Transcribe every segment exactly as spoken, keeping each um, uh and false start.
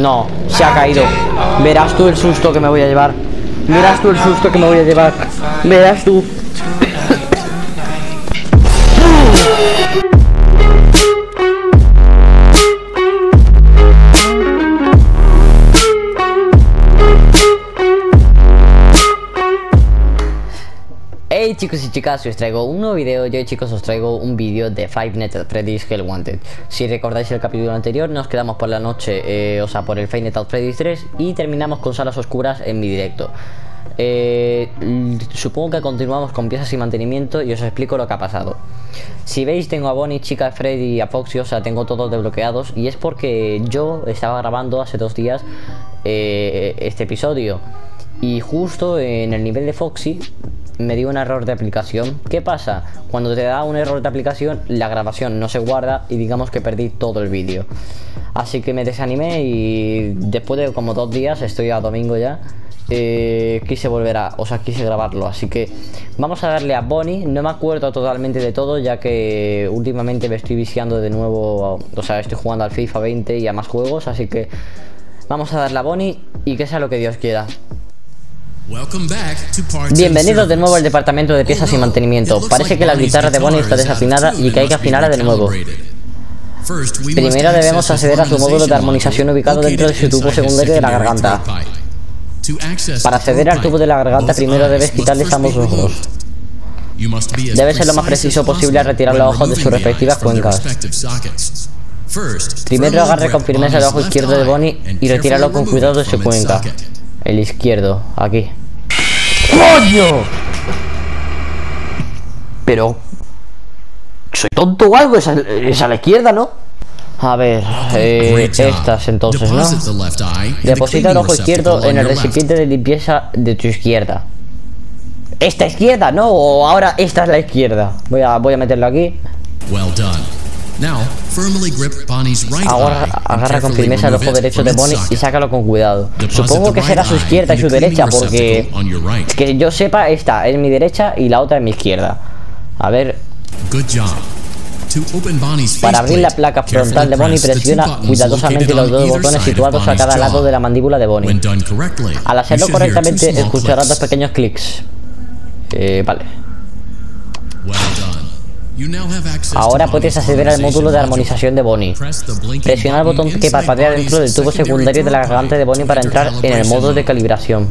No, se ha caído. Verás tú el susto que me voy a llevar. Verás tú el susto que me voy a llevar. Verás tú. Hey chicos y chicas, hoy os traigo un nuevo video. Yo chicos os traigo un vídeo de Five Nights at Freddy's Hell Wanted. Si recordáis el capítulo anterior, nos quedamos por la noche, eh, o sea por el Five Nights at Freddy's tres, y terminamos con salas oscuras en mi directo. Eh, supongo que continuamos con piezas y mantenimiento y os explico lo que ha pasado. Si veis, tengo a Bonnie, Chica, Freddy y a Foxy, o sea tengo todos desbloqueados, y es porque yo estaba grabando hace dos días eh, este episodio, y justo en el nivel de Foxy me dio un error de aplicación. ¿Qué pasa? Cuando te da un error de aplicación, la grabación no se guarda y digamos que perdí todo el vídeo. Así que me desanimé y después de como dos días, estoy a domingo ya, eh, quise volver a, o sea, quise grabarlo. Así que vamos a darle a Bonnie. No me acuerdo totalmente de todo, ya que últimamente me estoy viciando de nuevo, o sea, estoy jugando al FIFA veinte y a más juegos, así que vamos a darle a Bonnie y que sea lo que Dios quiera. Bienvenidos de nuevo al departamento de piezas y mantenimiento. Parece que la guitarra de Bonnie está desafinada y que hay que afinarla de nuevo. Primero debemos acceder a su módulo de armonización ubicado dentro de su tubo secundario de la garganta. Para acceder al tubo de la garganta, primero debes quitarle ambos ojos. Debes ser lo más preciso posible al retirar los ojos de sus respectivas cuencas. Primero agarre con firmeza el ojo izquierdo de Bonnie y retíralo con cuidado de su cuenca. El izquierdo, aquí. ¡Coño! Pero... ¿soy tonto o algo? Es a, es a la izquierda, ¿no? A ver, eh, estas entonces, ¿no? Deposita el ojo izquierdo en el recipiente de limpieza de tu izquierda. ¿Esta izquierda, no? O ahora esta es la izquierda. Voy a, voy a meterlo aquí. Ahora agarra con firmeza el ojo derecho de Bonnie y sácalo con cuidado. Supongo que será su izquierda y su derecha, porque que yo sepa, esta es mi derecha y la otra es mi izquierda. A ver. Para abrir la placa frontal de Bonnie, presiona cuidadosamente los dos botones situados a cada lado de la mandíbula de Bonnie. Al hacerlo correctamente escucharás dos pequeños clics. Eh, vale. Ahora puedes acceder al módulo de armonización de Bonnie. Presiona el botón que parpadea dentro del tubo secundario de la garganta de Bonnie para entrar en el modo de calibración.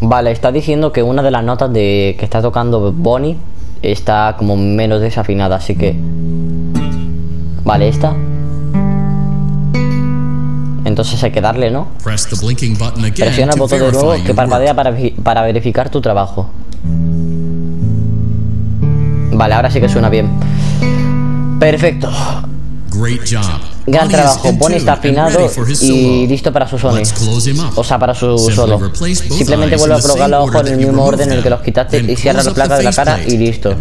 Vale, está diciendo que una de las notas de que está tocando Bonnie está como menos desafinada, así que... vale, esta... entonces hay que darle, ¿no? Presiona el botón de nuevo que parpadea para, para verificar tu trabajo. Vale, ahora sí que suena bien. Perfecto. Gran trabajo. Bonnie está afinado y listo para su sonido. O sea, para su solo. Simplemente vuelve a colocar los ojos en el mismo orden en el que los quitaste y cierra la placa de la cara y listo.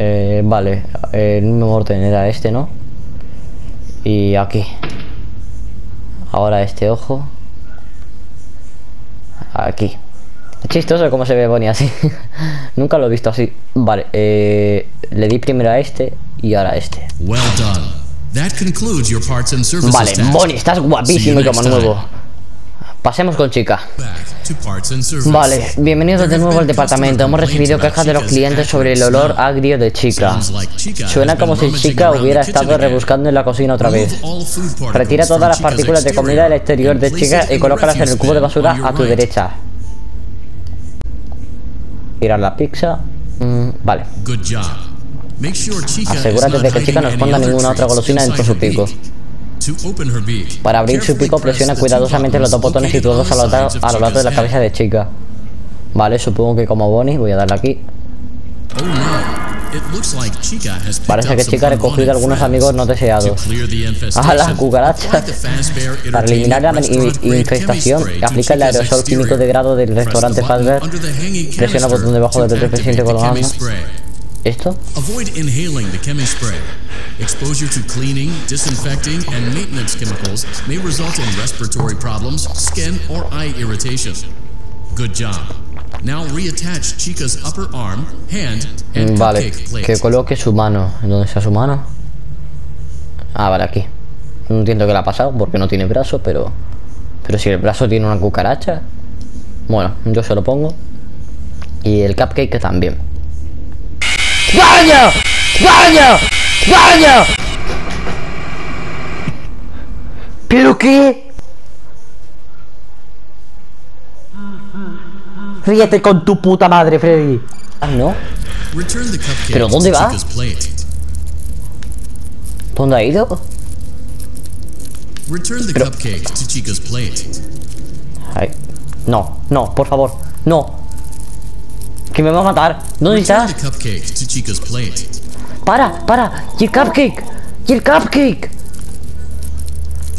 Eh, vale, el mismo orden era este, ¿no? Y aquí. Ahora este ojo. Aquí. Es chistoso cómo se ve Bonnie así. Nunca lo he visto así. Vale, eh, le di primero a este y ahora a este. Well done. Vale, Bonnie, estás guapísimo y como nuevo. Pasemos con Chica. Vale, bienvenidos de nuevo al departamento. Hemos recibido quejas de los clientes sobre el olor agrio de Chica. Suena como si Chica hubiera estado rebuscando en la cocina otra vez. Retira todas las partículas de comida del exterior de Chica y colócalas en el cubo de basura a tu derecha. Tirar la pizza. Mm, vale. Asegúrate de que Chica no esconda ninguna otra golosina dentro de su pico. Para abrir su pico, presiona cuidadosamente los dos botones situados a los lados de la cabeza de Chica. Vale, supongo que como Bonnie, voy a darle aquí. Parece que Chica ha recogido algunos amigos no deseados. A las cucarachas. Para eliminar la infestación, aplica el aerosol químico de grado del restaurante Fazbear. Presiona el botón debajo del recipiente colgando. ¿Esto? Avoid inhaling the chemi spray. Exposure to cleaning, disinfecting, and maintenance chemicals may result in respiratory problems, skin, or eye irritation. Good job. Now reattach Chica's upper arm, hand, and vale, plate. Que coloque su mano. ¿En dónde está su mano? Ah, vale, aquí. No entiendo qué le ha pasado porque no tiene brazo, pero... Pero si el brazo tiene una cucaracha... Bueno, yo se lo pongo. Y el cupcake también. ¡Baño! ¡Baño! ¡Baño! ¿Pero qué? Ríete con tu puta madre, Freddy. Ah, no. ¿Pero dónde va? ¿Dónde ha ido? Pero... Ay. No, no, por favor, no. Que me va a matar. ¿Dónde estás? Para, para. Y el cupcake. Y el cupcake.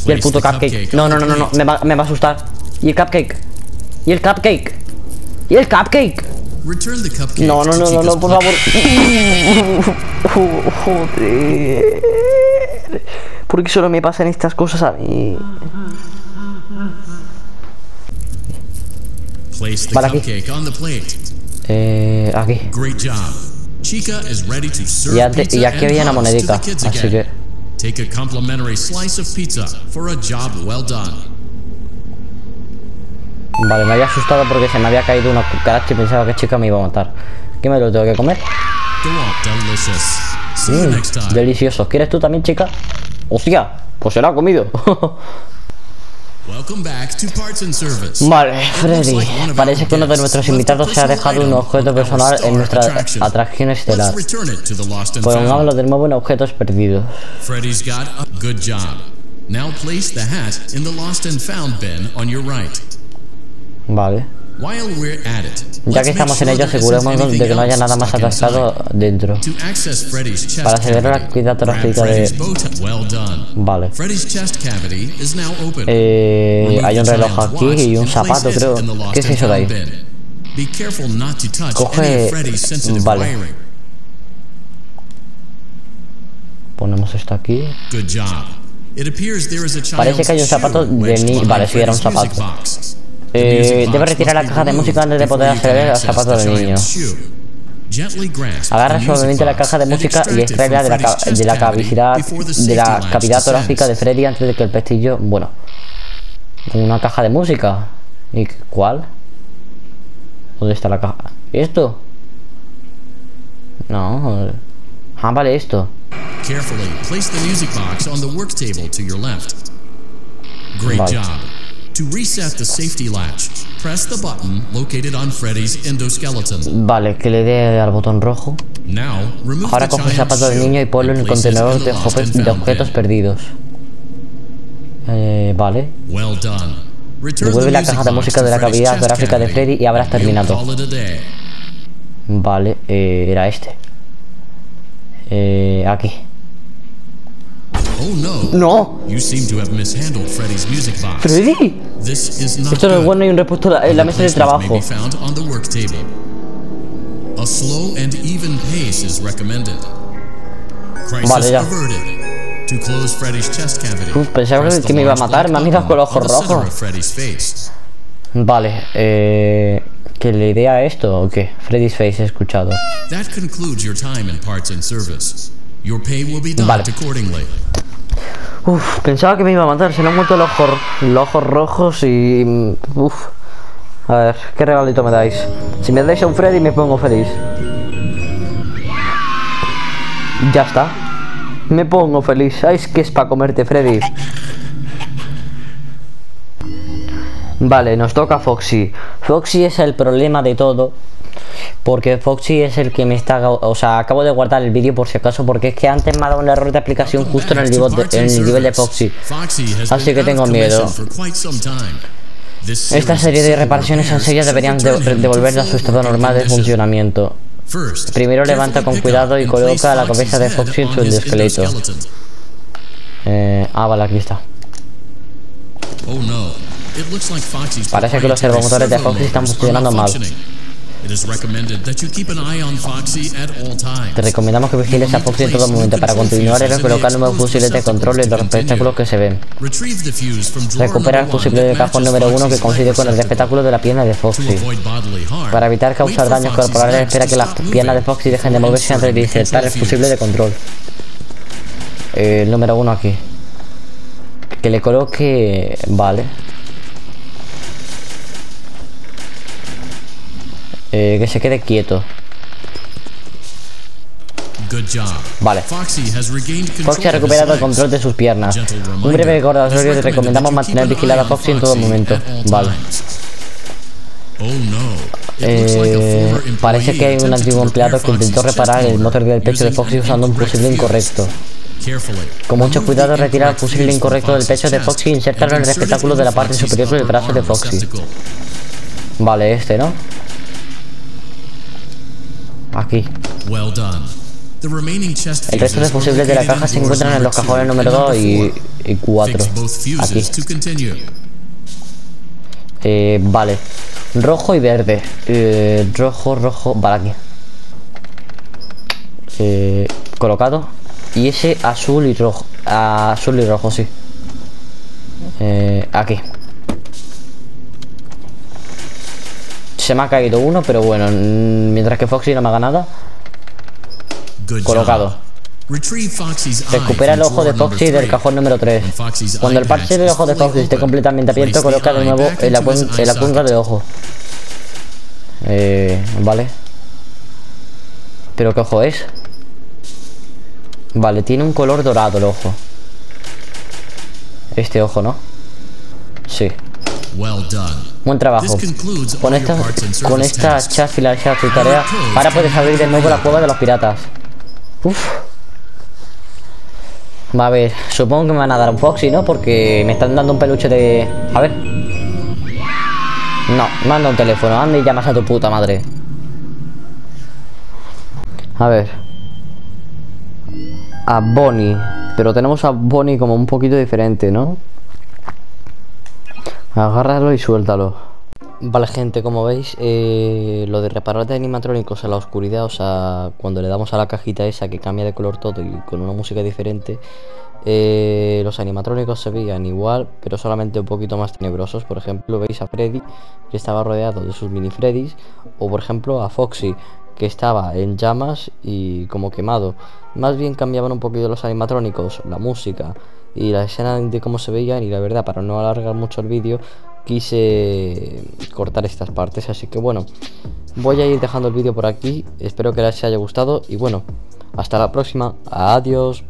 Y el puto cupcake. No, no, no, no, no. Me va, me va a asustar. Y el cupcake. Y el cupcake. Y el cupcake. No, no, no, no, no, por favor. Joder. ¿Por qué solo me pasan estas cosas a mí? Para aquí. Eh, aquí. Y, antes, y aquí había una monedita, así que... Vale, me había asustado porque se me había caído una cucaracha y pensaba que Chica me iba a matar. ¿Qué me lo tengo que comer? Mm, delicioso. ¿Quieres tú también, Chica? ¡Hostia! Pues se la ha comido. Vale, Freddy, parece que uno de nuestros invitados se ha dejado un objeto personal en nuestra atracción estelar. Pongámoslo de nuevo en objetos perdidos. Vale. Ya que estamos en ello, asegurémonos de que no haya nada más atascado dentro. Para acceder a la actividad torácica de... Vale. Eh, hay un reloj aquí y un zapato, creo. ¿Qué es eso de ahí? Coge... Vale. Ponemos esto aquí. Parece que hay un zapato de mí. Vale, sí, era un zapato. Eh, debe retirar la caja de música antes de poder acceder al zapato del niño. Agarra suavemente la caja de música y extraerla de la, ca de la cavidad de la cavidad torácica de Freddy antes de que el pestillo... Bueno, una caja de música. ¿Y cuál? ¿Dónde está la caja? ¿Esto? No. Ah, vale, esto. Vale. Vale, que le dé al botón rojo. Ahora coge el zapato del niño y ponlo en el contenedor de objetos perdidos. Eh, vale. Devuelve la caja de música de la cavidad torácica de Freddy y habrás terminado. Vale, eh, era este. Eh, aquí. No. Freddy. Esto no es bueno y un repuesto en la mesa de trabajo. Vale, ya. Uf, pensaba que me iba a matar. Me ha mirado con los ojos rojos. Vale, eh... ¿que le dé a esto o qué? Freddy's Face, he escuchado. Vale. Uf, pensaba que me iba a matar, se me han muerto los ojos, los ojos rojos y... Uf. A ver, ¿qué regalito me dais? Si me dais a un Freddy me pongo feliz. Ya está. Me pongo feliz. ¿Sabéis qué es para comerte, Freddy? Vale, nos toca Foxy. Foxy es el problema de todo. Porque Foxy es el que me está... O sea, acabo de guardar el vídeo por si acaso, porque es que antes me ha dado un error de aplicación justo en el nivel de, en el nivel de Foxy. Así que tengo miedo. Esta serie de reparaciones sencillas deberían de, devolverla a su estado normal de funcionamiento. Primero levanta con cuidado y coloca la cabeza de Foxy en su esqueleto. Eh, ah, vale, aquí está. Parece que los servomotores de Foxy están funcionando mal. Te recomendamos que vigiles a Foxy en todo momento. Para continuar, es colocar nuevos fusibles de control en los receptáculos que se ven. Recupera el fusible de cajón número uno que coincide con el receptáculo de la pierna de Foxy. Para evitar causar daños corporales, espera que las piernas de Foxy dejen de moverse antes de insertar el fusible de control. El número uno aquí. Que le coloque... Vale. Eh, que se quede quieto. Vale. Foxy ha recuperado el control de sus piernas. Un breve recordatorio, te recomendamos mantener vigilada a Foxy en todo momento. Vale. Eh, parece que hay un antiguo empleado que intentó reparar el motor del pecho de Foxy usando un fusible incorrecto. Con mucho cuidado, retira el fusible incorrecto del pecho de Foxy e insertarlo en el receptáculo de la parte superior del brazo de Foxy. Vale, este, ¿no? Aquí. El resto de fusibles de la caja se encuentran en los cajones número dos y, y cuatro. Aquí. Eh, vale. Rojo y verde. Eh, rojo, rojo. Vale, aquí. Eh, colocado. Y ese azul y rojo. Azul y rojo, sí. Eh, aquí. Se me ha caído uno, pero bueno, mientras que Foxy no me haga nada. Colocado. Recupera el ojo de Foxy del cajón número tres. Cuando el parche del ojo de Foxy esté completamente abierto, coloca de nuevo en la, cuen en la cuenca del ojo. Eh, vale. ¿Pero qué ojo es? Vale, tiene un color dorado el ojo. Este ojo, ¿no? Sí. Buen trabajo. Con esta, con esta chat finalizada tu tarea. Ahora puedes abrir de nuevo la cueva de los piratas. Uff. Va a ver, supongo que me van a dar un Foxy, ¿no? Porque me están dando un peluche de... A ver. No, manda un teléfono, anda y llamas a tu puta madre. A ver. A Bonnie. Pero tenemos a Bonnie como un poquito diferente, ¿no? Agárralo y suéltalo. Vale, gente, como veis, eh, lo de reparar de animatrónicos a la oscuridad, o sea, cuando le damos a la cajita esa que cambia de color todo y con una música diferente, eh, los animatrónicos se veían igual, pero solamente un poquito más tenebrosos. Por ejemplo, veis a Freddy, que estaba rodeado de sus mini Freddys, o por ejemplo a Foxy, que estaba en llamas y como quemado. Más bien cambiaban un poquito los animatrónicos, la música y la escena de cómo se veían, y la verdad, para no alargar mucho el vídeo, quise cortar estas partes. Así que bueno, voy a ir dejando el vídeo por aquí. Espero que les haya gustado y bueno, hasta la próxima. Adiós.